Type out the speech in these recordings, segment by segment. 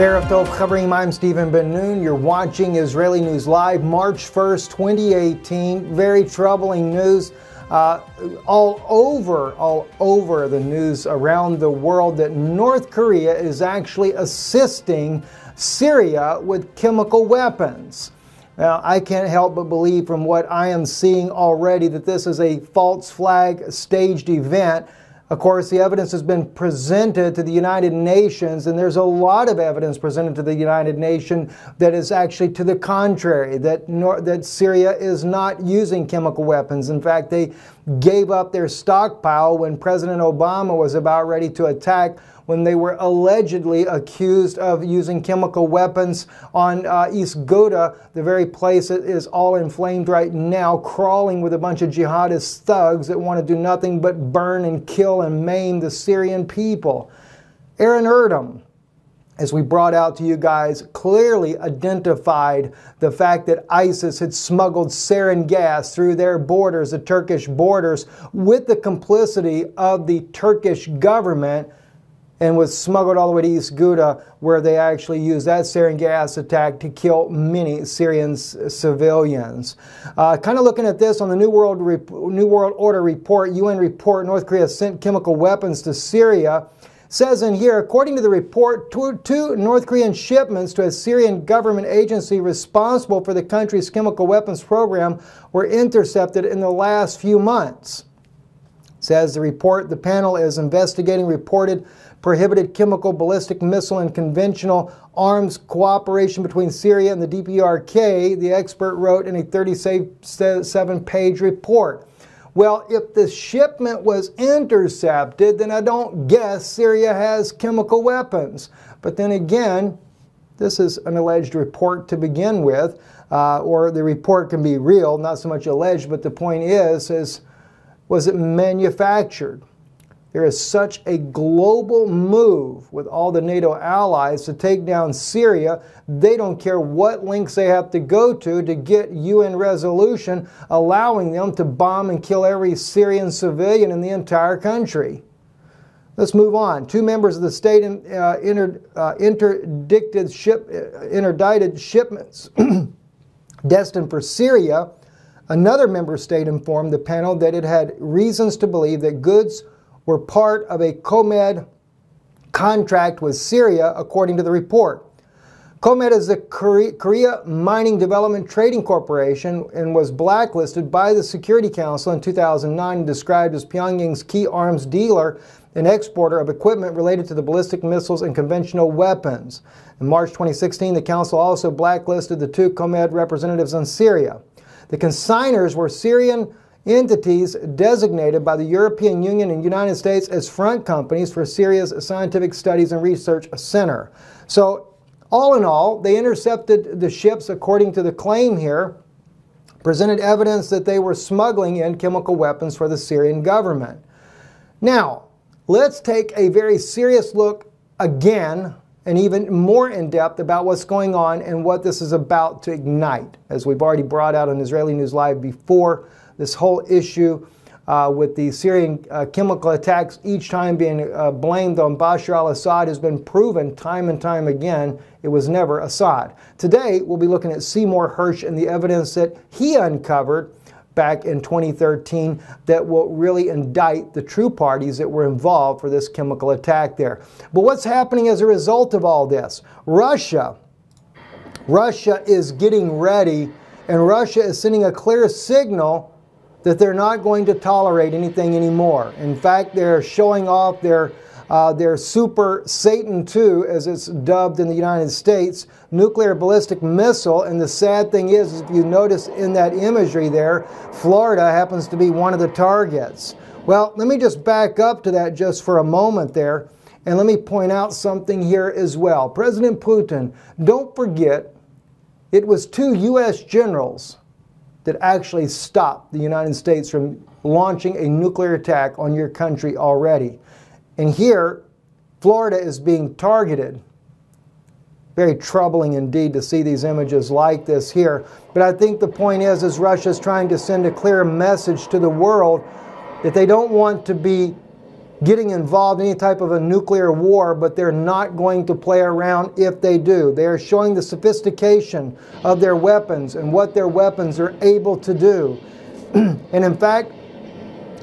Arab Dov Khabrim, I'm Stephen Ben-Noon. You're watching Israeli News Live, March 1st, 2018. Very troubling news all over the news around the world that North Korea is actually assisting Syria with chemical weapons. Now, I can't help but believe from what I am seeing already that this is a false flag staged event. Of course, the evidence has been presented to the United Nations, and there's a lot of evidence presented to the United Nations that is actually to the contrary, that Syria is not using chemical weapons. In fact, they gave up their stockpile when President Obama was about ready to attack when they were allegedly accused of using chemical weapons on East Ghouta, the very place that is all inflamed right now, crawling with a bunch of jihadist thugs that want to do nothing but burn and kill and maim the Syrian people. Aaron Erdem, as we brought out to you guys, clearly identified the fact that ISIS had smuggled sarin gas through their borders, the Turkish borders, with the complicity of the Turkish government, and was smuggled all the way to East Ghouta, where they actually used that sarin gas attack to kill many Syrian civilians. Kind of looking at this on the New World Order report, UN report, North Korea sent chemical weapons to Syria. Says in here, according to the report, two North Korean shipments to a Syrian government agency responsible for the country's chemical weapons program were intercepted in the last few months. Says the report, the panel is investigating reported prohibited chemical, ballistic missile, and conventional arms cooperation between Syria and the DPRK, the expert wrote in a 37-page report. Well, if the shipment was intercepted, then I don't guess Syria has chemical weapons. But then again, this is an alleged report to begin with, or the report can be real, not so much alleged, but the point is was it manufactured? There is such a global move with all the NATO allies to take down Syria. They don't care what lengths they have to get UN resolution allowing them to bomb and kill every Syrian civilian in the entire country. Let's move on. Two members of the state interdicted shipments destined for Syria. Another member state informed the panel that it had reasons to believe that goods were part of a KOMID contract with Syria, according to the report. KOMID is the Korea Mining Development Trading Corporation and was blacklisted by the Security Council in 2009 and described as Pyongyang's key arms dealer and exporter of equipment related to the ballistic missiles and conventional weapons. In March 2016, the Council also blacklisted the two KOMID representatives in Syria. The consignors were Syrian entities designated by the European Union and United States as front companies for Syria's Scientific Studies and Research Center. So, all in all, they intercepted the ships, according to the claim here, presented evidence that they were smuggling in chemical weapons for the Syrian government. Now, let's take a very serious look again, and even more in depth about what's going on and what this is about to ignite. As we've already brought out on Israeli News Live before, this whole issue with the Syrian chemical attacks each time being blamed on Bashar al-Assad has been proven time and time again. It was never Assad. Today, we'll be looking at Seymour Hersh and the evidence that he uncovered back in 2013 that will really indict the true parties that were involved for this chemical attack there. But what's happening as a result of all this? Russia is getting ready, and Russia is sending a clear signal that they're not going to tolerate anything anymore. In fact, they're showing off their Super Satan II, as it's dubbed in the United States, nuclear ballistic missile. And the sad thing is if you notice in that imagery there, Florida happens to be one of the targets. Well, let me just back up to that just for a moment there, and let me point out something here as well. President Putin, don't forget, it was two U.S. generals that actually stopped the United States from launching a nuclear attack on your country already. And here, Florida is being targeted. Very troubling indeed to see these images like this here. But I think the point is Russia's trying to send a clear message to the world that they don't want to be getting involved in any type of a nuclear war, but they're not going to play around if they do. They are showing the sophistication of their weapons and what their weapons are able to do. And in fact,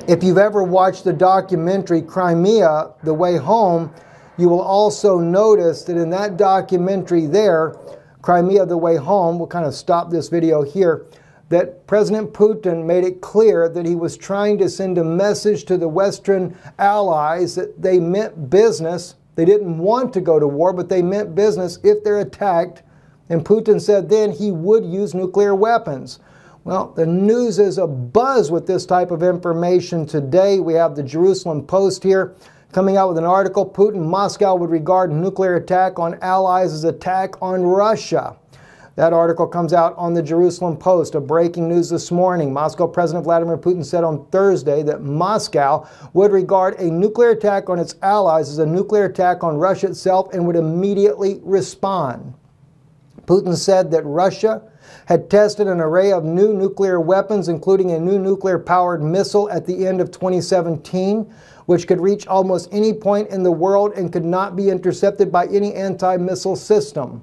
if you've ever watched the documentary Crimea, The Way Home, you will also notice that in that documentary there, Crimea, The Way Home, we'll kind of stop this video here, that President Putin made it clear that he was trying to send a message to the Western allies that they meant business. They didn't want to go to war, but they meant business if they're attacked. And Putin said then he would use nuclear weapons. Well, the news is abuzz with this type of information today. We have the Jerusalem Post here coming out with an article, Putin, Moscow would regard nuclear attack on allies as attack on Russia. That article comes out on the Jerusalem Post. A breaking news this morning, Moscow President Vladimir Putin said on Thursday that Moscow would regard a nuclear attack on its allies as a nuclear attack on Russia itself and would immediately respond. Putin said that Russia had tested an array of new nuclear weapons, including a new nuclear-powered missile at the end of 2017, which could reach almost any point in the world and could not be intercepted by any anti-missile system,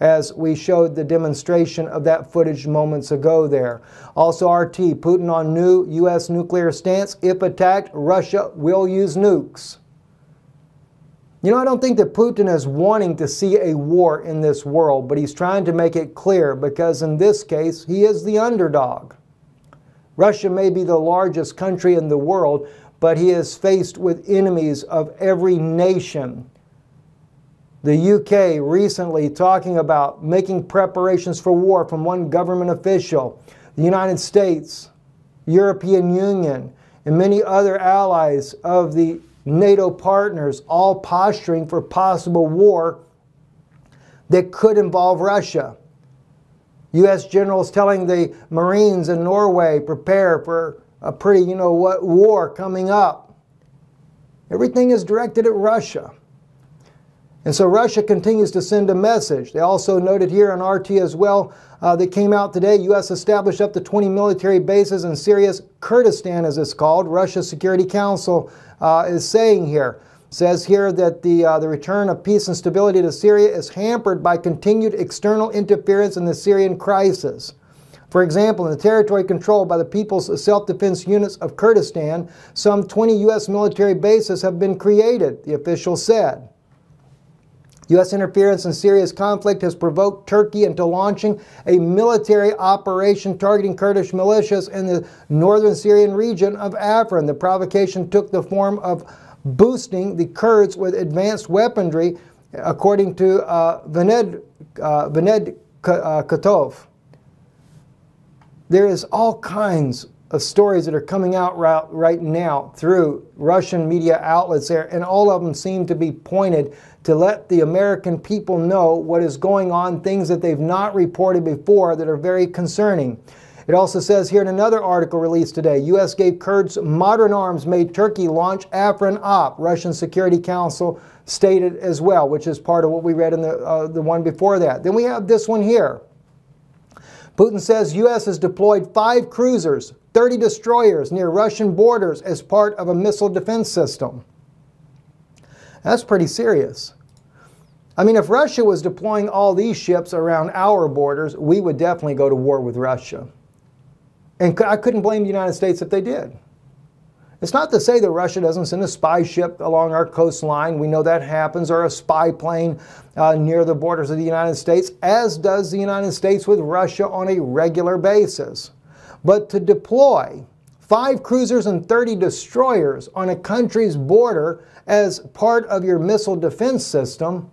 as we showed the demonstration of that footage moments ago there. Also RT, Putin on new U.S. nuclear stance, if attacked, Russia will use nukes. You know, I don't think that Putin is wanting to see a war in this world, but he's trying to make it clear because in this case, he is the underdog. Russia may be the largest country in the world, but he is faced with enemies of every nation. The UK recently talking about making preparations for war from one government official. The United States, European Union, and many other allies of the NATO partners all posturing for possible war that could involve Russia. U.S. generals telling the Marines in Norway, prepare for a pretty, you know what, war coming up. Everything is directed at Russia. And so Russia continues to send a message. They also noted here on RT as well that came out today, U.S. established up to 20 military bases in Syria's Kurdistan, as it's called. Russia's Security Council is saying here, says here that the return of peace and stability to Syria is hampered by continued external interference in the Syrian crisis. For example, in the territory controlled by the People's Self-Defense Units of Kurdistan, some 20 U.S. military bases have been created, the official said. U.S. interference in Syria's conflict has provoked Turkey into launching a military operation targeting Kurdish militias in the northern Syrian region of Afrin. The provocation took the form of boosting the Kurds with advanced weaponry, according to Vened Katov. There is all kinds of stories that are coming out right now through Russian media outlets there, and all of them seem to be pointed to let the American people know what is going on, things that they've not reported before that are very concerning. It also says here in another article released today, U.S. gave Kurds modern arms, made Turkey launch Afrin op, Russian Security Council stated as well, which is part of what we read in the one before that. Then we have this one here. Putin says U.S. has deployed 5 cruisers, 30 destroyers near Russian borders as part of a missile defense system. That's pretty serious. I mean, if Russia was deploying all these ships around our borders, we would definitely go to war with Russia. And I couldn't blame the United States if they did. It's not to say that Russia doesn't send a spy ship along our coastline. We know that happens, or a spy plane near the borders of the United States, as does the United States with Russia on a regular basis. But to deploy 5 cruisers and 30 destroyers on a country's border as part of your missile defense system,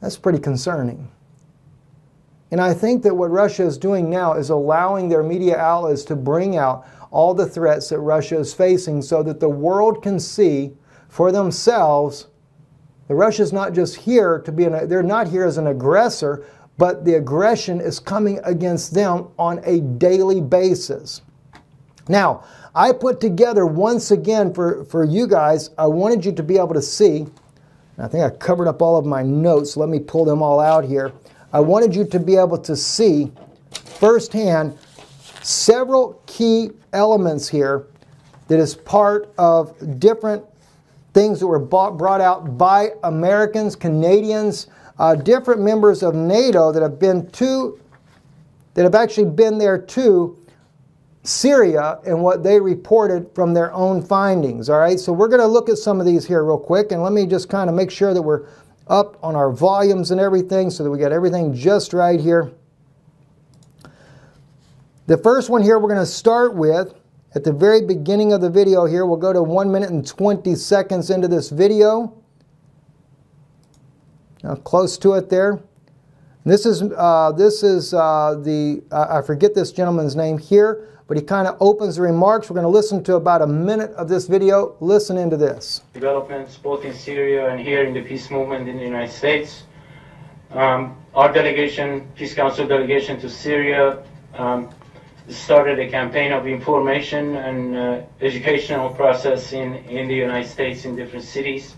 that's pretty concerning. And I think that what Russia is doing now is allowing their media outlets to bring out all the threats that Russia is facing so that the world can see for themselves that Russia's not just here to be they're not here as an aggressor, but the aggression is coming against them on a daily basis. Now, I put together once again for you guys, I wanted you to be able to see, and I think I covered up all of my notes, so let me pull them all out here. I wanted you to be able to see firsthand several key elements here that is part of different things that were brought out by Americans, Canadians, different members of NATO that have been to, that have actually been there to Syria and what they reported from their own findings. All right, so we're going to look at some of these here real quick, and let me just kind of make sure that we're up on our volumes and everything so that we got everything just right here. The first one here we're going to start with at the very beginning of the video here. We'll go to 1 minute and 20 seconds into this video. Now close to it there. This is I forget this gentleman's name here, but he kind of opens the remarks. We're going to listen to about a minute of this video. Listen into this. Developments both in Syria and here in the peace movement in the United States. Our delegation, Peace Council delegation to Syria, started a campaign of information and educational process in the United States in different cities.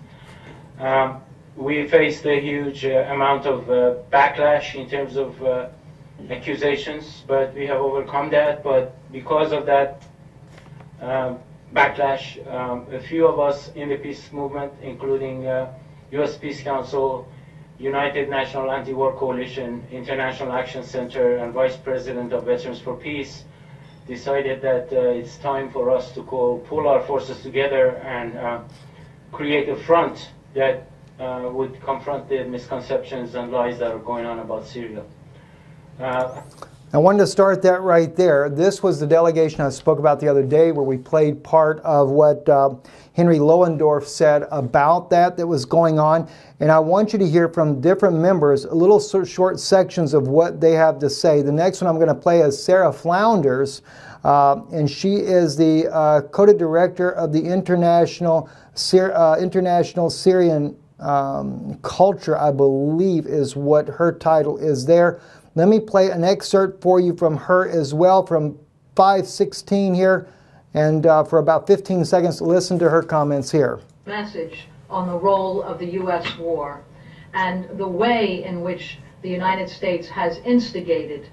We faced a huge amount of backlash in terms of accusations, but we have overcome that. But because of that backlash, a few of us in the peace movement, including U.S. Peace Council, United National Anti-War Coalition, International Action Center, and Vice President of Veterans for Peace, decided that it's time for us to pull our forces together and create a front that would confront the misconceptions and lies that are going on about Syria. I wanted to start that right there. This was the delegation I spoke about the other day where we played part of what Henry Lowendorf said about that was going on. And I want you to hear from different members, little short sections of what they have to say. The next one I'm going to play is Sarah Flounders, and she is the co-director of the International Syrian Culture, I believe is what her title is there. Let me play an excerpt for you from her as well from 5:16 here, and for about 15 seconds listen to her comments here. Message on the role of the U.S. war and the way in which the United States has instigated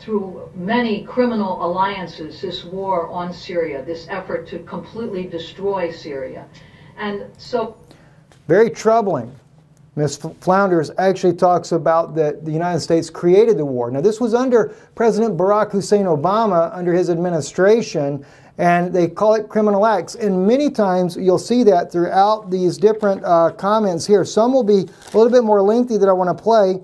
through many criminal alliances this war on Syria, this effort to completely destroy Syria. And so very troubling. Ms. Flounders actually talks about that the United States created the war. Now, this was under President Barack Hussein Obama, under his administration, and they call it criminal acts. And many times you'll see that throughout these different comments here. Some will be a little bit more lengthy that I want to play,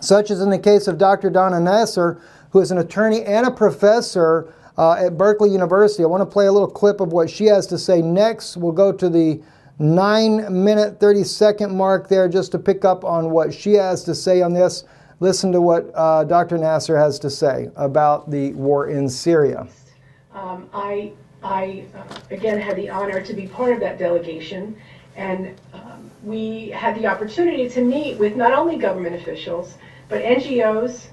such as in the case of Dr. Donna Nasser, who is an attorney and a professor at Berkeley University. I want to play a little clip of what she has to say next. We'll go to the 9 minute 30 second mark there just to pick up on what she has to say on this. Listen to what Dr. Nasser has to say about the war in Syria. I again had the honor to be part of that delegation, and we had the opportunity to meet with not only government officials but NGOs,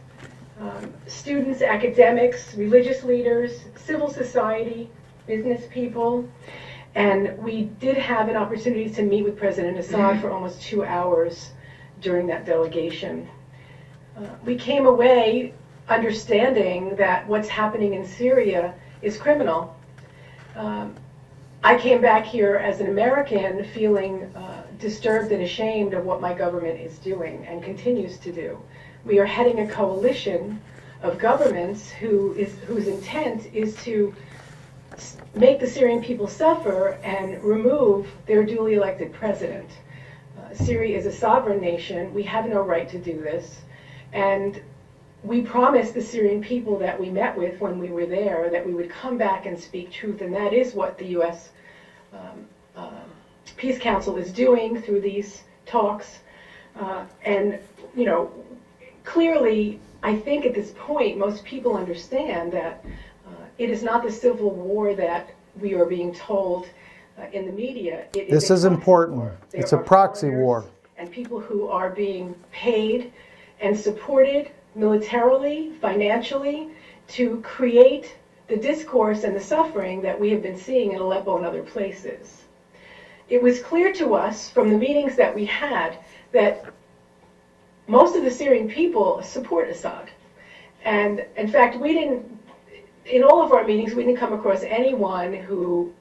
students, academics, religious leaders, civil society, business people. And we did have an opportunity to meet with President Assad for almost 2 hours during that delegation. We came away understanding that what's happening in Syria is criminal. I came back here as an American feeling disturbed and ashamed of what my government is doing and continues to do. We are heading a coalition of governments whose intent is to make the Syrian people suffer and remove their duly elected president. Syria is a sovereign nation. We have no right to do this. And we promised the Syrian people that we met with when we were there that we would come back and speak truth. And that is what the U.S. Peace Council is doing through these talks. And, you know, clearly, I think at this point, most people understand that it is not the civil war that we are being told in the media. This is important. It's a proxy war. And people who are being paid and supported militarily, financially, to create the discourse and the suffering that we have been seeing in Aleppo and other places. It was clear to us from the meetings that we had that most of the Syrian people support Assad. And in fact, we didn't in all of our meetings, we didn't come across anyone who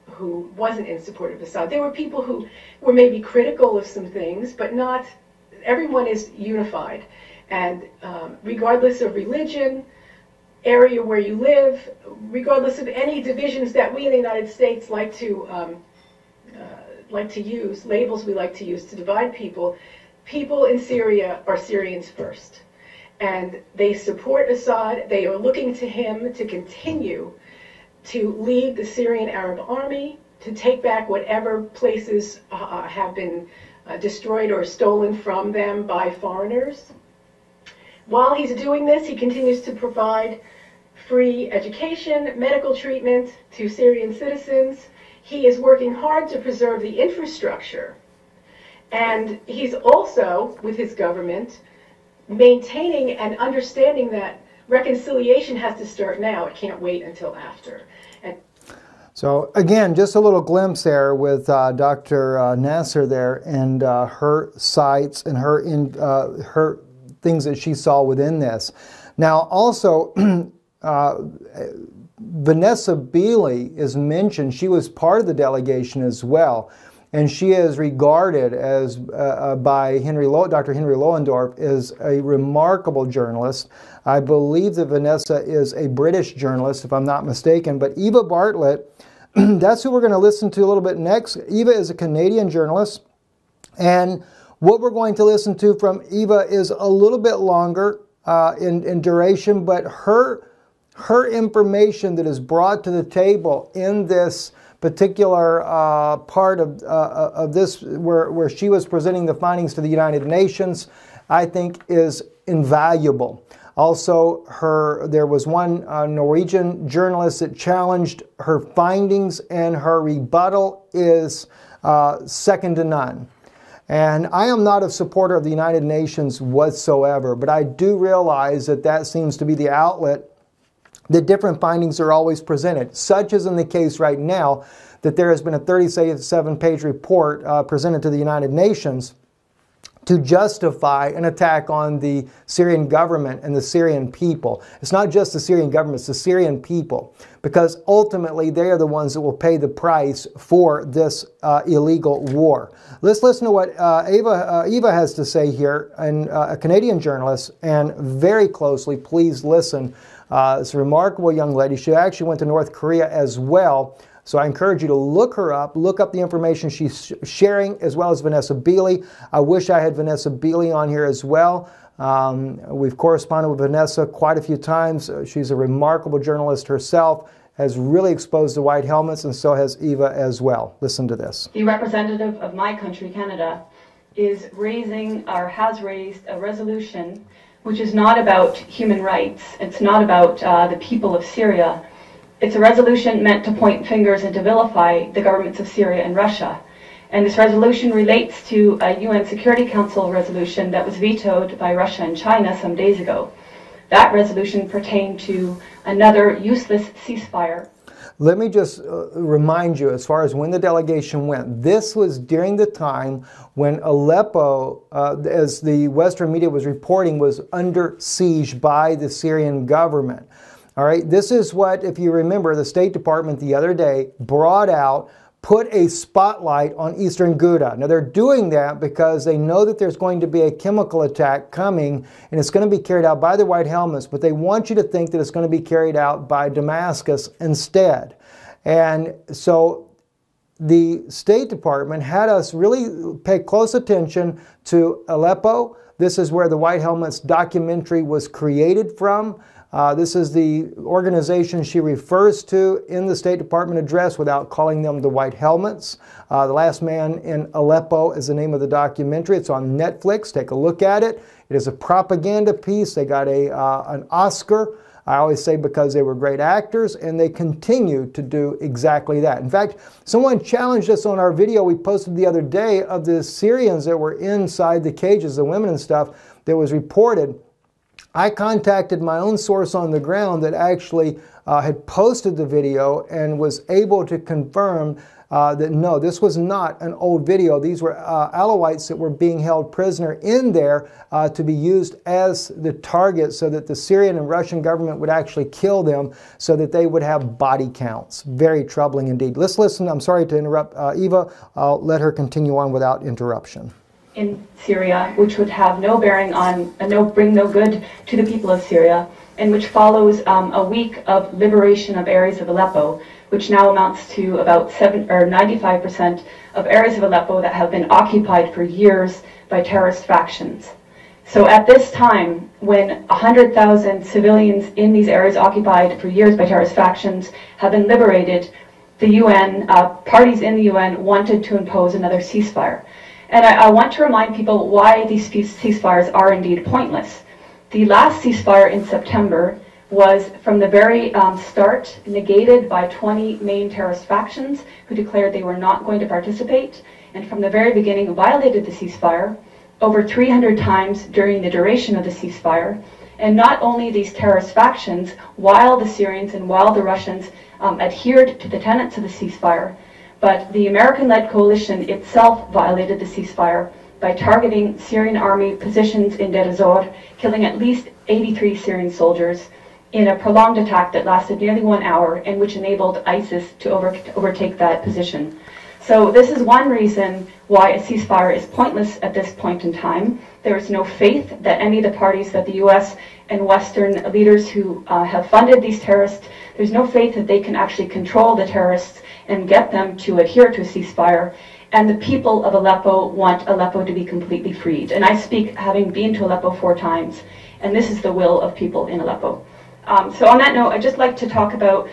wasn't in support of Assad. There were people who were maybe critical of some things, but not everyone is unified. And regardless of religion, area where you live, regardless of any divisions that we in the United States like to use, labels we like to use to divide people, people in Syria are Syrians first. And they support Assad. They are looking to him to continue to lead the Syrian Arab army, to take back whatever places have been destroyed or stolen from them by foreigners. While he's doing this, he continues to provide free education, medical treatment to Syrian citizens. He is working hard to preserve the infrastructure. And he's also, with his government, maintaining and understanding that reconciliation has to start now. It can't wait until after. And so again, just a little glimpse there with Dr. Nasser there and her sites and her her things that she saw within this. Now also, Vanessa Beeley is mentioned. She was part of the delegation as well. And she is regarded as, by Dr. Henry Lowendorf, as a remarkable journalist. I believe that Vanessa is a British journalist, if I'm not mistaken. But Eva Bartlett, that's who we're going to listen to a little bit next. Eva is a Canadian journalist. And what we're going to listen to from Eva is a little bit longer in duration, but her information that is brought to the table in this particular part of this, where she was presenting the findings to the United Nations, I think is invaluable. Also, there was one Norwegian journalist that challenged her findings, and her rebuttal is second to none. And I am not a supporter of the United Nations whatsoever, but I do realize that that seems to be the outlet that different findings are always presented, such as in the case right now that there has been a 37-page report presented to the United Nations to justify an attack on the Syrian government and the Syrian people. It's not just the Syrian government, it's the Syrian people, because ultimately they are the ones that will pay the price for this illegal war. Let's listen to what Eva has to say here, and a Canadian journalist, and very closely, please listen. It's a remarkable young lady. She actually went to North Korea as well. So I encourage you to look her up, look up the information she's sharing, as well as Vanessa Beeley. I wish I had Vanessa Beeley on here as well. We've corresponded with Vanessa quite a few times. She's a remarkable journalist herself, has really exposed the White Helmets, and so has Eva as well. Listen to this. The representative of my country, Canada, is raising or has raised a resolution which is not about human rights. It's not about the people of Syria. It's a resolution meant to point fingers and to vilify the governments of Syria and Russia. And this resolution relates to a UN Security Council resolution that was vetoed by Russia and China some days ago. That resolution pertained to another useless ceasefire. Let me just remind you, as far as when the delegation went, this was during the time when Aleppo, as the Western media was reporting, was under siege by the Syrian government. All right, this is what, if you remember, the State Department the other day brought out, put a spotlight on Eastern Ghouta. Now they're doing that because they know that there's going to be a chemical attack coming, and it's going to be carried out by the White Helmets, but they want you to think that it's going to be carried out by Damascus instead. And so the State Department had us really pay close attention to Aleppo. This is where the White Helmets documentary was created from. This is the organization she refers to in the State Department address without calling them the White Helmets. The Last Man in Aleppo is the name of the documentary. It's on Netflix. Take a look at it. It is a propaganda piece. They got an Oscar, I always say, because they were great actors, and they continue to do exactly that. In fact, someone challenged us on our video we posted the other day of the Syrians that were inside the cages, the women and stuff, that was reported. I contacted my own source on the ground that actually had posted the video and was able to confirm that no, this was not an old video. These were Alawites that were being held prisoner in there to be used as the target so that the Syrian and Russian government would actually kill them so that they would have body counts. Very troubling indeed. Let's listen. I'm sorry to interrupt Eva. I'll let her continue on without interruption. In Syria, which would have no bearing on, bring no good to the people of Syria, and which follows a week of liberation of areas of Aleppo, which now amounts to about 95% of areas of Aleppo that have been occupied for years by terrorist factions. So at this time, when 100,000 civilians in these areas occupied for years by terrorist factions have been liberated, the UN, parties in the UN wanted to impose another ceasefire. And I want to remind people why these ceasefires are indeed pointless. The last ceasefire in September was, from the very start, negated by 20 main terrorist factions who declared they were not going to participate, and from the very beginning violated the ceasefire over 300 times during the duration of the ceasefire. And not only these terrorist factions, while the Syrians and while the Russians adhered to the tenets of the ceasefire, but the American-led coalition itself violated the ceasefire by targeting Syrian army positions in Deir ez-Zor, killing at least 83 Syrian soldiers in a prolonged attack that lasted nearly 1 hour and which enabled ISIS to overtake that position. So this is one reason why a ceasefire is pointless at this point in time. There is no faith that any of the parties that the U.S. and Western leaders who have funded these terrorists, there's no faith that they can actually control the terrorists and get them to adhere to a ceasefire. And the people of Aleppo want Aleppo to be completely freed. And I speak having been to Aleppo 4 times, and this is the will of people in Aleppo. So on that note, I'd just like to talk about,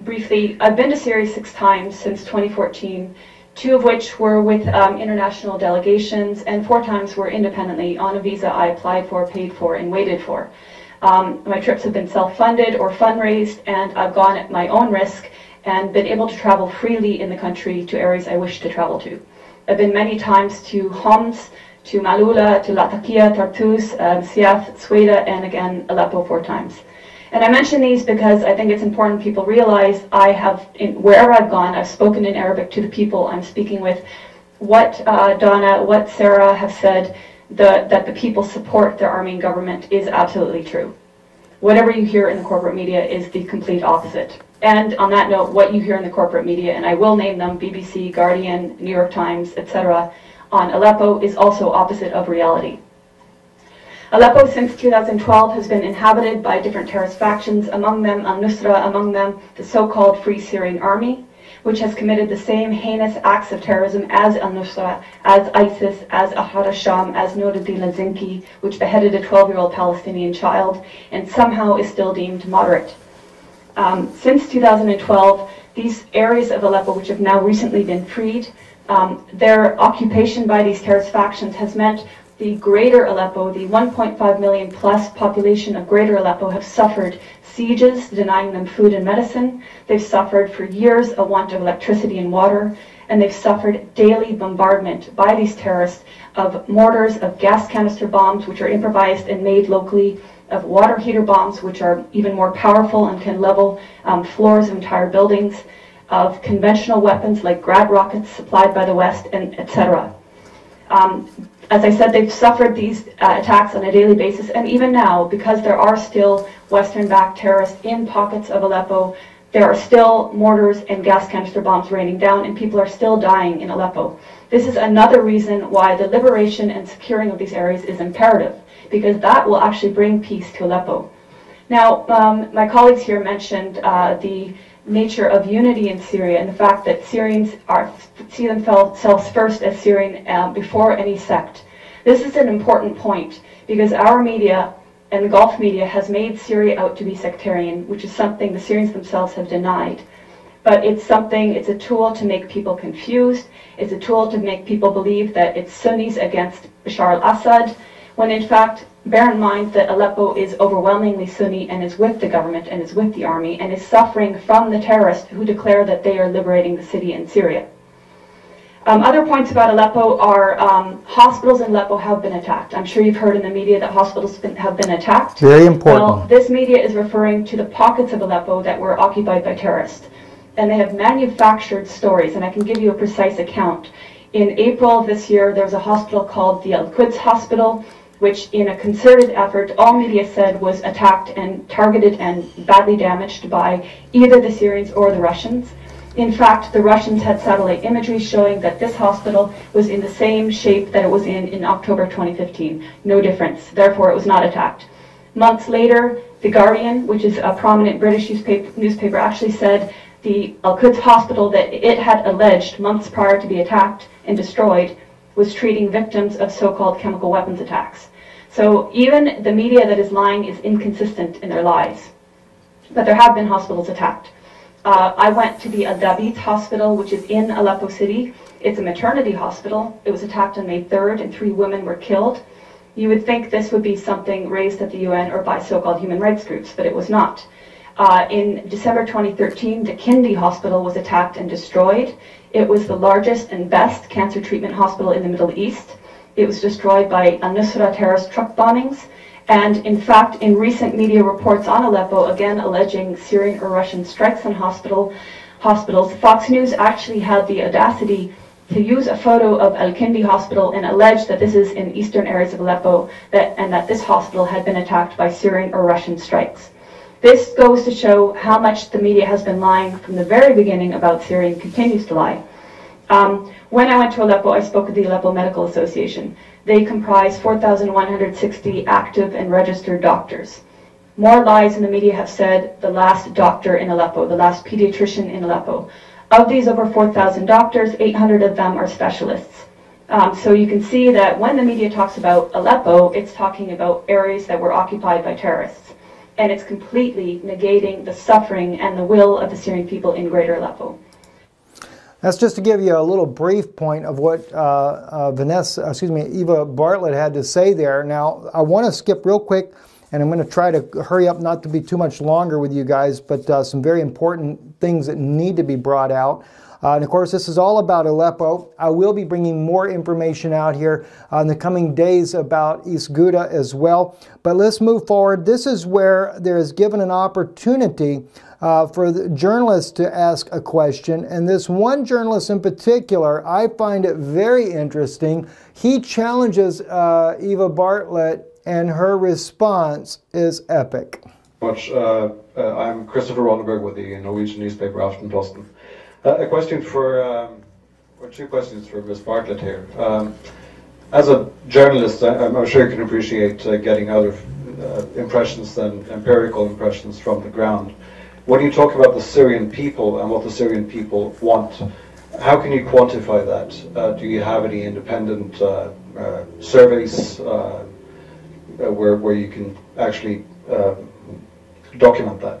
briefly, I've been to Syria 6 times since 2014, 2 of which were with international delegations, and 4 times were independently on a visa I applied for, paid for, and waited for. My trips have been self-funded or fundraised, and I've gone at my own risk and been able to travel freely in the country to areas I wish to travel to. I've been many times to Homs, to Malula, to Latakia, Tartus, Siaf, Sweda, and again Aleppo 4 times. And I mention these because I think it's important people realize I have, wherever I've gone, I've spoken in Arabic to the people I'm speaking with. What Donna, what Sarah have said, that the people support their Armenian government is absolutely true. Whatever you hear in the corporate media is the complete opposite. And on that note, what you hear in the corporate media, and I will name them, BBC, Guardian, New York Times, etc., on Aleppo is also opposite of reality. Aleppo since 2012 has been inhabited by different terrorist factions, among them al-Nusra, among them the so-called Free Syrian Army, which has committed the same heinous acts of terrorism as al-Nusra, as ISIS, as Ahrar al-Sham, as Nuruddin al-Zinki, which beheaded a 12-year-old Palestinian child and somehow is still deemed moderate. Since 2012, these areas of Aleppo, which have now recently been freed, their occupation by these terrorist factions has meant the greater Aleppo, the 1.5 million plus population of greater Aleppo, have suffered sieges, denying them food and medicine. They've suffered for years a want of electricity and water, and they've suffered daily bombardment by these terrorists of mortars, of gas canister bombs, which are improvised and made locally, of water heater bombs, which are even more powerful and can level floors of entire buildings, of conventional weapons like grad rockets supplied by the West, and etc. As I said, they've suffered these attacks on a daily basis, and even now, because there are still Western-backed terrorists in pockets of Aleppo, there are still mortars and gas canister bombs raining down, and people are still dying in Aleppo. This is another reason why the liberation and securing of these areas is imperative, because that will actually bring peace to Aleppo. Now, my colleagues here mentioned the nature of unity in Syria and the fact that Syrians see themselves first as Syrian before any sect. This is an important point because our media and the Gulf media has made Syria out to be sectarian, which is something the Syrians themselves have denied. But it's something, it's a tool to make people confused. It's a tool to make people believe that it's Sunnis against Bashar al-Assad, when in fact, bear in mind that Aleppo is overwhelmingly Sunni and is with the government and is with the army and is suffering from the terrorists who declare that they are liberating the city in Syria. Other points about Aleppo are hospitals in Aleppo have been attacked. I'm sure you've heard in the media that hospitals have been attacked. Very important. Well, this media is referring to the pockets of Aleppo that were occupied by terrorists. and they have manufactured stories, and I can give you a precise account. In April of this year, there was a hospital called the Al-Quds Hospital, which in a concerted effort, all media said was attacked and targeted and badly damaged by either the Syrians or the Russians. In fact, the Russians had satellite imagery showing that this hospital was in the same shape that it was in October 2015. No difference. Therefore, it was not attacked. Months later, the Guardian, which is a prominent British newspaper, actually said the Al-Quds hospital that it had alleged months prior to be attacked and destroyed was treating victims of so-called chemical weapons attacks. So even the media that is lying is inconsistent in their lies. But there have been hospitals attacked. I went to the Al-Dabit hospital, which is in Aleppo City. It's a maternity hospital. It was attacked on May 3rd, and 3 women were killed. You would think this would be something raised at the UN or by so-called human rights groups, but it was not. In December 2013, the Kindi hospital was attacked and destroyed. It was the largest and best cancer treatment hospital in the Middle East. It was destroyed by al-Nusra terrorist truck bombings. And in fact, in recent media reports on Aleppo, again alleging Syrian or Russian strikes on hospitals, Fox News actually had the audacity to use a photo of Al-Kindi Hospital and allege that this is in eastern areas of Aleppo and that this hospital had been attacked by Syrian or Russian strikes. This goes to show how much the media has been lying from the very beginning about Syria and continues to lie. When I went to Aleppo, I spoke with the Aleppo Medical Association. They comprise 4,160 active and registered doctors. More lies in the media have said the last doctor in Aleppo, the last pediatrician in Aleppo. Of these over 4,000 doctors, 800 of them are specialists. So you can see that when the media talks about Aleppo, it's talking about areas that were occupied by terrorists. And it's completely negating the suffering and the will of the Syrian people in Greater Aleppo. That's just to give you a little brief point of what Eva Bartlett had to say there. Now, I want to skip real quick, and I'm going to try to hurry up, not to be too much longer with you guys, but some very important things that need to be brought out. And of course, this is all about Aleppo. I will be bringing more information out here in the coming days about East Ghouta as well. But let's move forward. This is where there is given an opportunity for the journalists to ask a question. And this one journalist in particular, I find it very interesting. He challenges Eva Bartlett, and her response is epic. I'm Christopher Ronneberg with the Norwegian newspaper Aftenposten. A question for, or two questions for Ms. Bartlett here. As a journalist, I'm sure you can appreciate getting other impressions than empirical impressions from the ground. When you talk about the Syrian people and what the Syrian people want, how can you quantify that? Do you have any independent surveys where you can actually document that?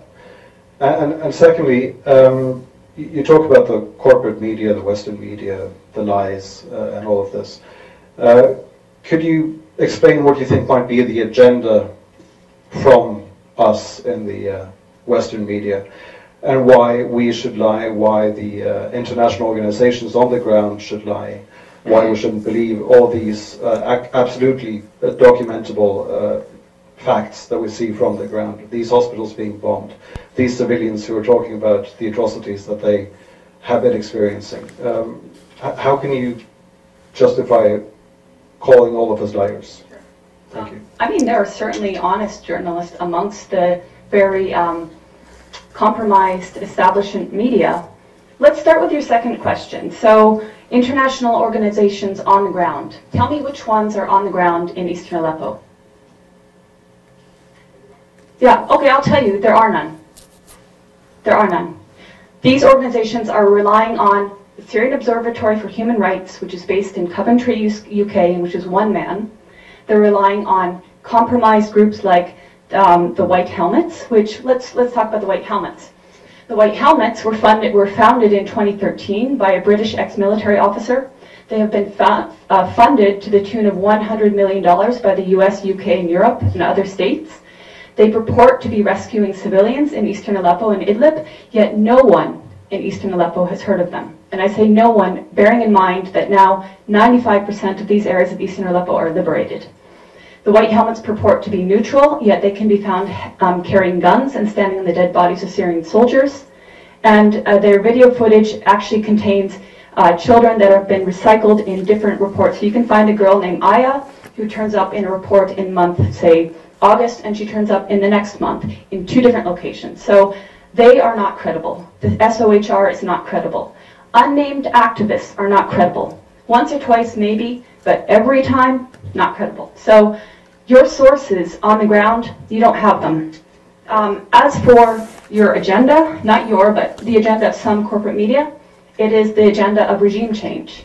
And secondly, you talk about the corporate media, the Western media, the lies, and all of this. Could you explain what you think might be the agenda from us in the Western media, and why we should lie, why the international organizations on the ground should lie, why we shouldn't believe all these absolutely documentable facts that we see from the ground, these hospitals being bombed, these civilians who are talking about the atrocities that they have been experiencing. How can you justify calling all of us liars? Thank you. I mean, there are certainly honest journalists amongst the very compromised establishment media. Let's start with your second question. So, international organizations on the ground. Tell me which ones are on the ground in Eastern Aleppo. Yeah, okay, I'll tell you, there are none. There are none. These organizations are relying on the Syrian Observatory for Human Rights, which is based in Coventry, UK, and which is one man. They're relying on compromised groups like the White Helmets, which, let's talk about the White Helmets. The White Helmets were founded in 2013 by a British ex-military officer. They have been funded to the tune of $100 million by the US, UK, and Europe, and other states. They purport to be rescuing civilians in eastern Aleppo and Idlib, yet no one in eastern Aleppo has heard of them. And I say no one, bearing in mind that now 95% of these areas of eastern Aleppo are liberated. The White Helmets purport to be neutral, yet they can be found carrying guns and standing on the dead bodies of Syrian soldiers. and their video footage actually contains children that have been recycled in different reports. So you can find a girl named Aya who turns up in a report in month, say, August, and she turns up in the next month in two different locations. So they are not credible. The SOHR is not credible. Unnamed activists are not credible. Once or twice, maybe, but every time, not credible. So your sources on the ground, you don't have them. As for your agenda, not your, but the agenda of some corporate media, it is the agenda of regime change.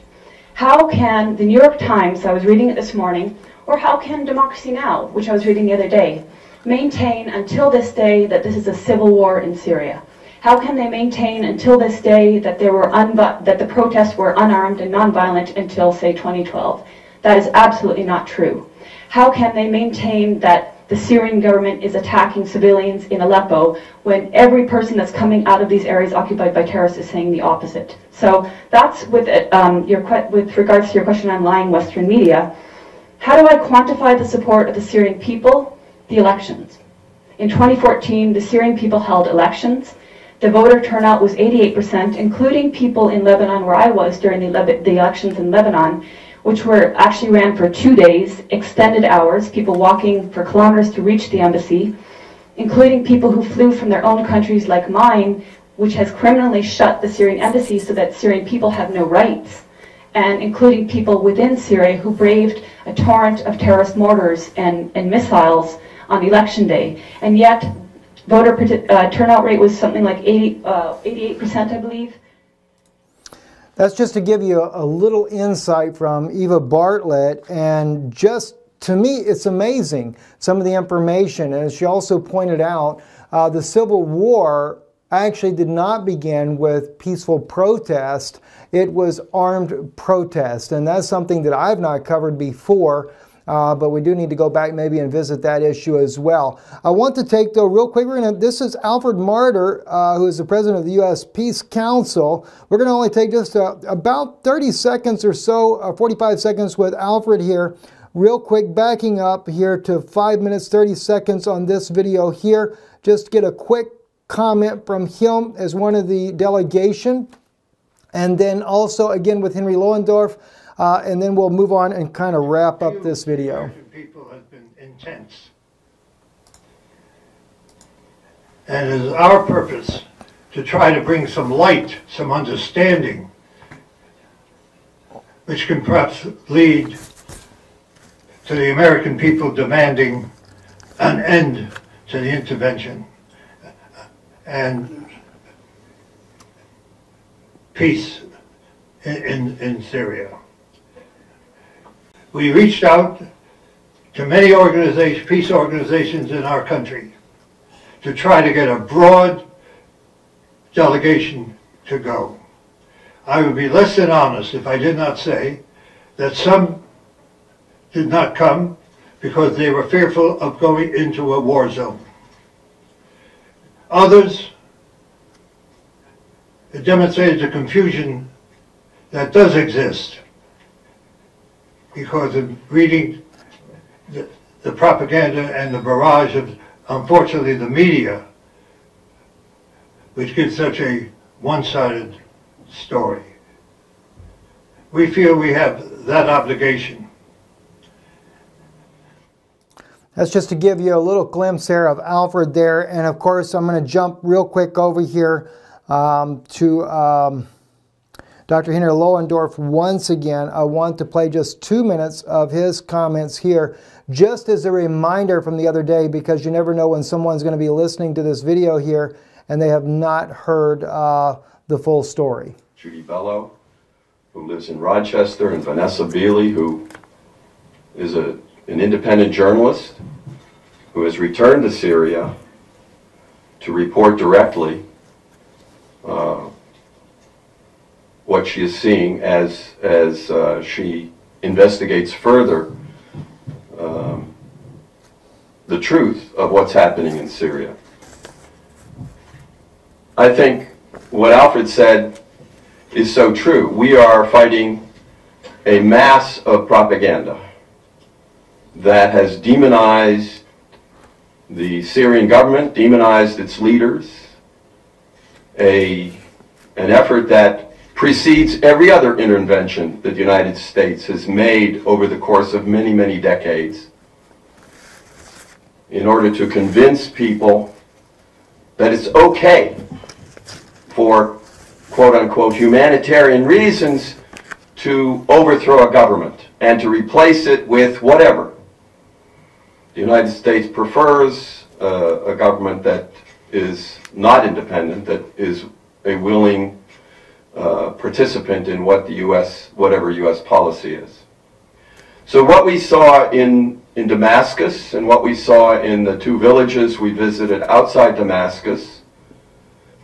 How can the New York Times, I was reading it this morning, or how can Democracy Now!, which I was reading the other day, maintain until this day that this is a civil war in Syria? How can they maintain until this day that the protests were unarmed and nonviolent until, say, 2012? That is absolutely not true. How can they maintain that the Syrian government is attacking civilians in Aleppo when every person that's coming out of these areas occupied by terrorists is saying the opposite? So that's with regards to your question on lying Western media. How do I quantify the support of the Syrian people? The elections. In 2014, the Syrian people held elections. The voter turnout was 88%, including people in Lebanon where I was during the elections in Lebanon, which were actually ran for 2 days, extended hours, people walking for kilometers to reach the embassy, including people who flew from their own countries like mine, which has criminally shut the Syrian embassy so that Syrian people have no rights, and including people within Syria who braved a torrent of terrorist mortars and missiles on election day. And yet, voter turnout rate was something like 88%, I believe. That's just to give you a little insight from Eva Bartlett, and just to me it's amazing some of the information. As she also pointed out, the Civil War actually did not begin with peaceful protest. It was armed protest, and that's something that I've not covered before. But we do need to go back maybe and visit that issue as well. I want to take, though, real quick, this is Alfred Martyr, who is the president of the U.S. Peace Council. We're going to only take just about 30 seconds or so, 45 seconds with Alfred here. Real quick, backing up here to 5 minutes, 30 seconds on this video here. Just get a quick comment from him as one of the delegation. And then also, again, with Henry Lowendorf. And then we'll move on and kind of wrap up this video. People have been intense. And it is our purpose to try to bring some light, some understanding, which can perhaps lead to the American people demanding an end to the intervention and peace in Syria. We reached out to many organizations, peace organizations in our country, to try to get a broad delegation to go. I would be less than honest if I did not say that some did not come because they were fearful of going into a war zone. Others demonstrated the confusion that does exist, because of reading the propaganda and the barrage of, unfortunately, the media, which gives such a one-sided story. We feel we have that obligation. That's just to give you a little glimpse there of Alfred there. And of course, I'm going to jump real quick over here to... Dr. Henry Lowendorf, once again. I want to play just 2 minutes of his comments here, just as a reminder from the other day, because you never know when someone's going to be listening to this video here and they have not heard the full story. Judy Bello, who lives in Rochester, and Vanessa Beeley, who is an independent journalist who has returned to Syria to report directly what she is seeing as she investigates further the truth of what's happening in Syria. I think what Alfred said is so true. We are fighting a mass of propaganda that has demonized the Syrian government, demonized its leaders, an effort that precedes every other intervention that the United States has made over the course of many, many decades in order to convince people that it's okay for quote-unquote humanitarian reasons to overthrow a government and to replace it with whatever. The United States prefers a government that is not independent, that is a willing participant in what the U.S., whatever U.S. policy is. So what we saw in Damascus and what we saw in the two villages we visited outside Damascus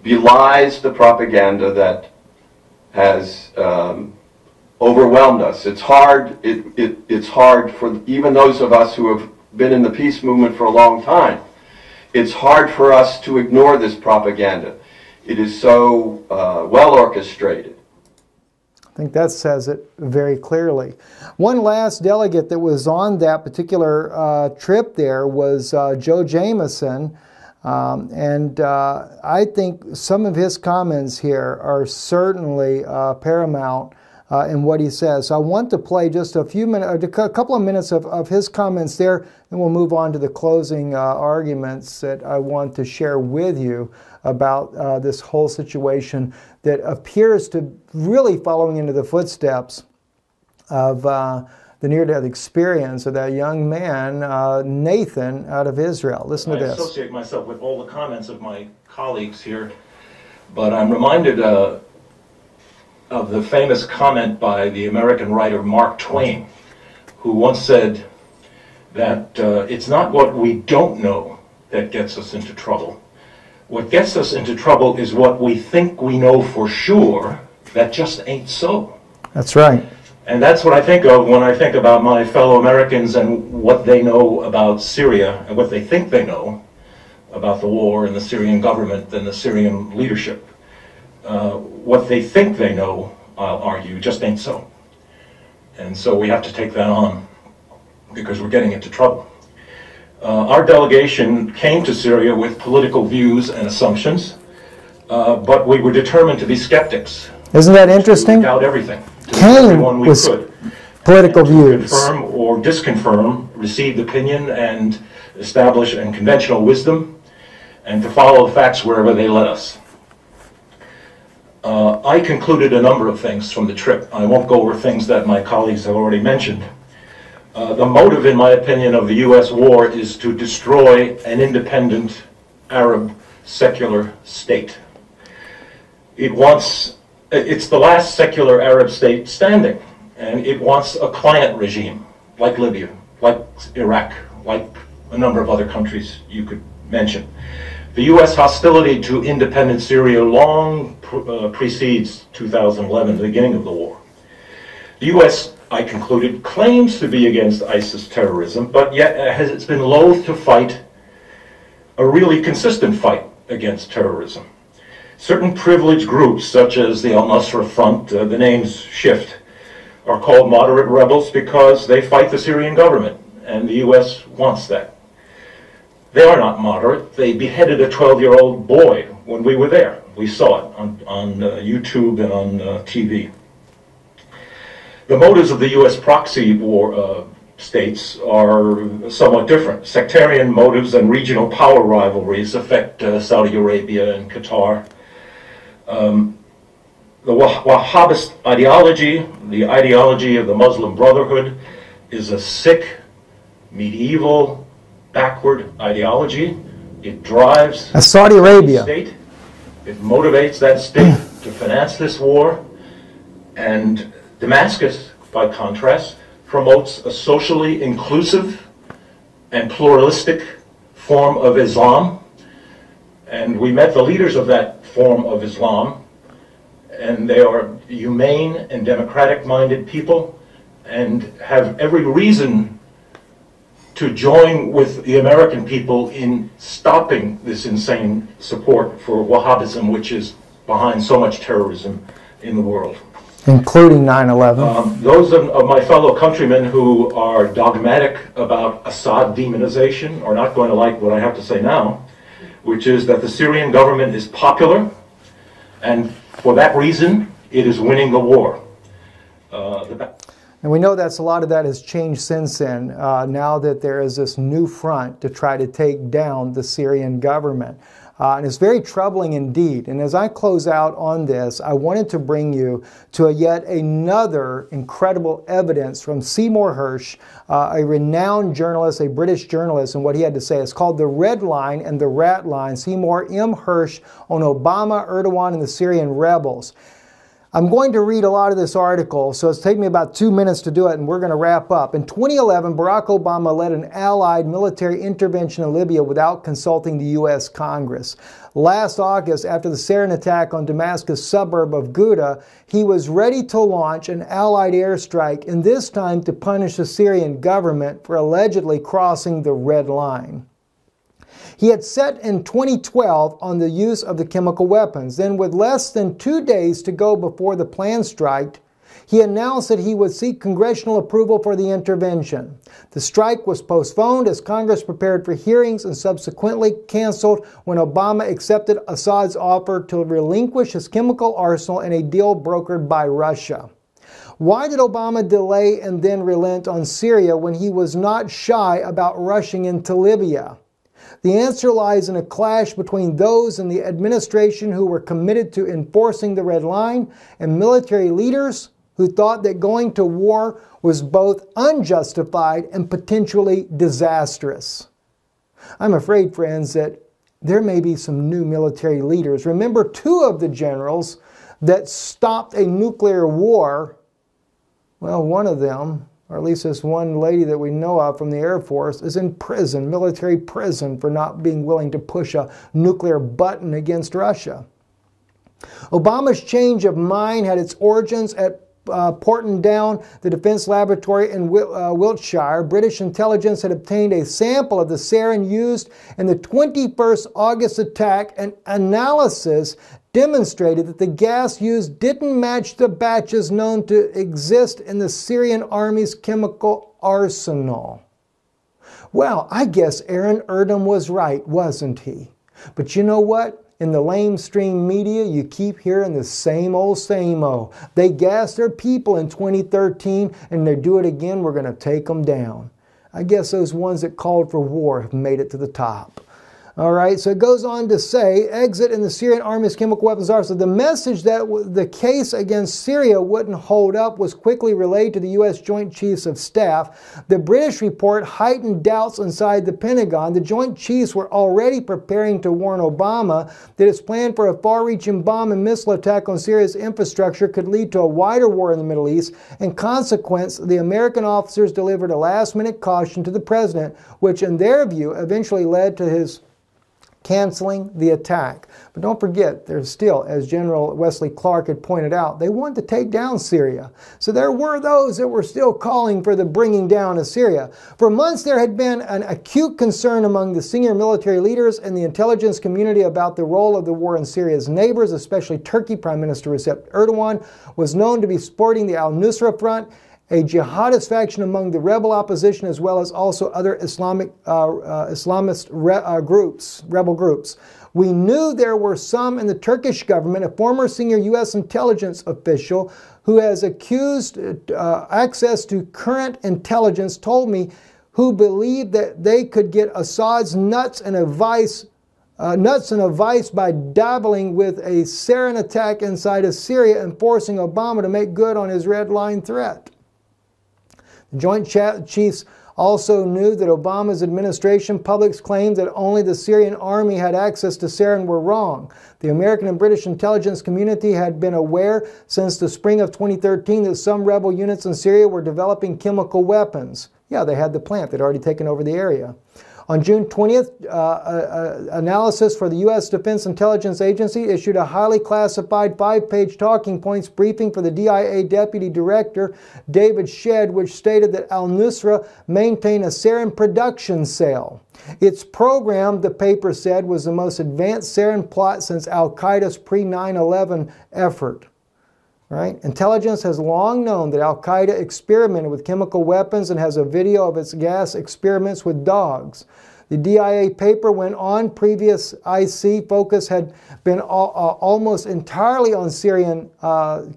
belies the propaganda that has overwhelmed us. It's hard, it's hard for even those of us who have been in the peace movement for a long time. It's hard for us to ignore this propaganda. It is so well orchestrated. I think that says it very clearly. One last delegate that was on that particular trip there was Joe Jamieson, and I think some of his comments here are certainly paramount in what he says. So I want to play just a few minutes, a couple of minutes of his comments there, and we'll move on to the closing arguments that I want to share with you about this whole situation that appears to really following into the footsteps of the near-death experience of that young man, Nathan, out of Israel. Listen to this. I associate myself with all the comments of my colleagues here, but I'm reminded of the famous comment by the American writer Mark Twain, who once said that it's not what we don't know that gets us into trouble. What gets us into trouble is what we think we know for sure that just ain't so. That's right. And that's what I think of when I think about my fellow Americans and what they know about Syria and what they think they know about the war and the Syrian government and the Syrian leadership. What they think they know, I'll argue, just ain't so. And so we have to take that on because we're getting into trouble. Our delegation came to Syria with political views and assumptions, but we were determined to be skeptics. Isn't that interesting? Doubt everything. Came with political views. Confirm or disconfirm received opinion and establish and conventional wisdom, and to follow the facts wherever they led us. I concluded a number of things from the trip. I won't go over things that my colleagues have already mentioned. The motive, in my opinion, of the U.S. war is to destroy an independent Arab secular state. It wants, it's the last secular Arab state standing, and it wants a client regime, like Libya, like Iraq, like a number of other countries you could mention. The U.S. hostility to independent Syria long precedes 2011, the beginning of the war. The U.S., I concluded, claims to be against ISIS terrorism, but yet has been loath to fight a really consistent fight against terrorism. Certain privileged groups, such as the al-Nusra Front, the names shift, are called moderate rebels because they fight the Syrian government, and the U.S. wants that. They are not moderate. They beheaded a 12-year-old boy when we were there. We saw it on YouTube and on TV. The motives of the U.S. proxy war states are somewhat different. Sectarian motives and regional power rivalries affect Saudi Arabia and Qatar. The Wahhabist ideology, the ideology of the Muslim Brotherhood, is a sick, medieval, backward ideology. It drives Saudi Arabia. State. It motivates that state to finance this war. And Damascus, by contrast, promotes a socially inclusive and pluralistic form of Islam. And we met the leaders of that form of Islam, and they are humane and democratic-minded people and have every reason to join with the American people in stopping this insane support for Wahhabism, which is behind so much terrorism in the world. Including 9/11. Those of my fellow countrymen who are dogmatic about Assad demonization are not going to like what I have to say now, which is that the Syrian government is popular, And for that reason, it is winning the war. And we know that's a lot of that has changed since then, now that there is this new front to try to take down the Syrian government. And it's very troubling indeed. And as I close out on this, I wanted to bring you to yet another incredible evidence from Seymour Hersh, a renowned journalist, a British journalist, and what he had to say. It's called The Red Line and the Rat Line, Seymour M. Hersh on Obama, Erdogan, and the Syrian rebels. I'm going to read a lot of this article, so it's taking me about 2 minutes to do it, and we're going to wrap up. In 2011, Barack Obama led an allied military intervention in Libya without consulting the U.S. Congress. Last August, after the Syrian attack on Damascus suburb of Ghouta, he was ready to launch an allied airstrike, and this time to punish the Syrian government for allegedly crossing the red line. He had set in 2012 on the use of the chemical weapons. Then, with less than 2 days to go before the planned strike, he announced that he would seek congressional approval for the intervention. The strike was postponed as Congress prepared for hearings and subsequently canceled when Obama accepted Assad's offer to relinquish his chemical arsenal in a deal brokered by Russia. Why did Obama delay and then relent on Syria when he was not shy about rushing into Libya? The answer lies in a clash between those in the administration who were committed to enforcing the red line and military leaders who thought that going to war was both unjustified and potentially disastrous. I'm afraid, friends, that there may be some new military leaders. Remember, two of the generals that stopped a nuclear war, well, one of them, or at least this one lady that we know of from the Air Force, is in prison, military prison, for not being willing to push a nuclear button against Russia. Obama's change of mind had its origins at Porton Down, the defense laboratory in Wiltshire. British intelligence had obtained a sample of the sarin used in the 21st August attack, and analysis demonstrated that the gas used didn't match the batches known to exist in the Syrian army's chemical arsenal. Well, I guess Aaron Erdem was right, wasn't he? But you know what? In the lamestream media, you keep hearing the same old, same old. They gassed their people in 2013, and they do it again. We're going to take them down. I guess those ones that called for war have made it to the top. All right, so it goes on to say, exit in the Syrian army's chemical weapons arsenal. The message that the case against Syria wouldn't hold up was quickly relayed to the U.S. Joint Chiefs of Staff. The British report heightened doubts inside the Pentagon. The Joint Chiefs were already preparing to warn Obama that his plan for a far-reaching bomb and missile attack on Syria's infrastructure could lead to a wider war in the Middle East. In consequence, the American officers delivered a last-minute caution to the president, which in their view eventually led to his canceling the attack. But don't forget, there's still, as General Wesley Clark had pointed out, they wanted to take down Syria. So there were those that were still calling for the bringing down of Syria. For months, there had been an acute concern among the senior military leaders and the intelligence community about the role of the war in Syria's neighbors, especially Turkey. Prime Minister Recep Erdogan was known to be supporting the al-Nusra front, a jihadist faction among the rebel opposition, as well as also other Islamist rebel groups. We knew there were some in the Turkish government, a former senior U.S. intelligence official who has accused access to current intelligence, told me, who believed that they could get Assad's nuts in a vice by dabbling with a sarin attack inside of Syria and forcing Obama to make good on his red line threat. Joint Chiefs also knew that Obama's administration public's claims that only the Syrian army had access to sarin were wrong. The American and British intelligence community had been aware since the spring of 2013 that some rebel units in Syria were developing chemical weapons. Yeah, they had the plant. They'd already taken over the area. On June 20th, analysis for the U.S. Defense Intelligence Agency issued a highly classified 5-page talking points briefing for the DIA Deputy Director David Shedd, which stated that al-Nusra maintained a sarin production cell. Its program, the paper said, was the most advanced sarin plot since al-Qaeda's pre-9/11 effort. Right? Intelligence has long known that al-Qaeda experimented with chemical weapons and has a video of its gas experiments with dogs. The DIA paper went on. Previous IC focus had been almost entirely on Syrian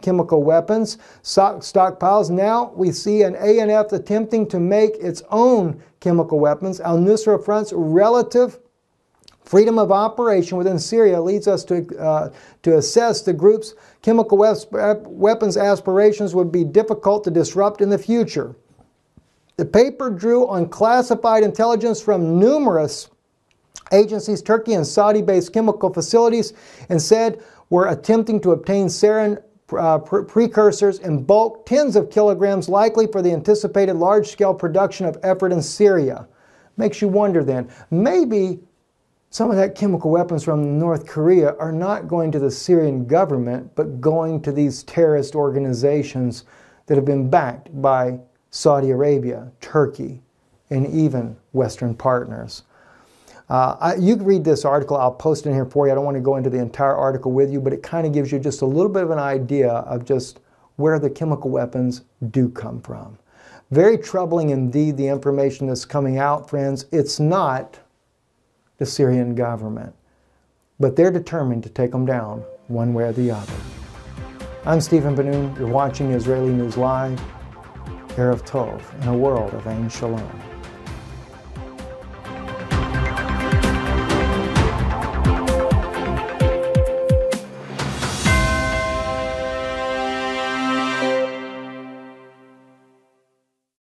chemical weapons stockpiles. Now we see an ANF attempting to make its own chemical weapons. Al-Nusra Front's relative freedom of operation within Syria leads us to assess the group's chemical weapons aspirations would be difficult to disrupt in the future. The paper drew on classified intelligence from numerous agencies, Turkey and Saudi-based chemical facilities, and said were attempting to obtain sarin precursors in bulk, tens of kilograms, likely for the anticipated large-scale production of effort in Syria. Makes you wonder then, maybe some of that chemical weapons from North Korea are not going to the Syrian government, but going to these terrorist organizations that have been backed by Saudi Arabia, Turkey, and even Western partners. You can read this article. I'll post it here for you. I don't want to go into the entire article with you, but it kind of gives you just a little bit of an idea of just where the chemical weapons do come from. Very troubling indeed, the information that's coming out, friends. It's not the Syrian government, but they're determined to take them down one way or the other. I'm Stephen Ben-Noon. You're watching Israeli News Live. Erev Tov, in a world of Ein Shalom.